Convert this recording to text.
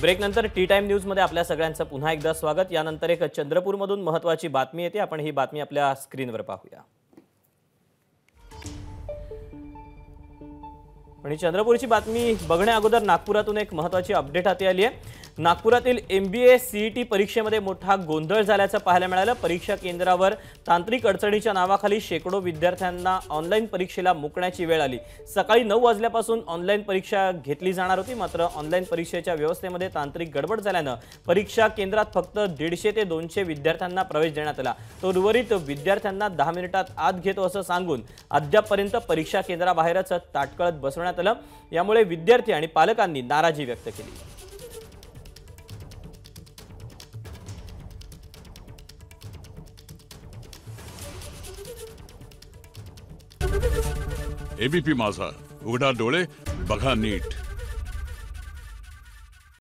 ब्रेकनंतर T time न्यूजमध्ये आपल्या सगळ्यांचं पुन्हा एकदा स्वागत। यानंतर एक चंद्रपूरमधून महत्त्वाची बातमी येते, आपण ही बातमी आपल्या स्क्रीनवर पाहूया। आणि चंद्रपूरची बातमी बघण्या अगोदर नागपुरातून एक महत्त्वाची अपडेट हाती आली आहे। नागपुरातील MBA CET परीक्षेमध्ये मोठा गोंधळ झाल्याचं पाहायला मिळालं। परीक्षा केंद्रावर तांत्रिक अडचणीच्या नावाखाली शेकडो विद्यार्थ्यांना ऑनलाइन परीक्षेला मुकण्याची वेळ आली। सकाळी 9 वाजल्यापासून ऑनलाइन परीक्षा घेतली जाणार होती, मात्र ऑनलाइन परीक्षेच्या व्यवस्थेमध्ये तांत्रिक गडबड झाल्यानं परीक्षा केंद्रात फक्त 150 ते 200 विद्यार्थ्यांना प्रवेश देण्यात आला। तर उर्वरित विद्यार्थ्यांना 10 मिनिटात आत घेतो असं सांगून अद्यापपर्यंत परीक्षा केंद्राबाहेरच ताटकळत बसवण्यात आलं। यामुळे विद्यार्थी आणि पालकांनी नाराजी व्यक्त केली। ABP माझा, उघडा डोळे बघा नीट।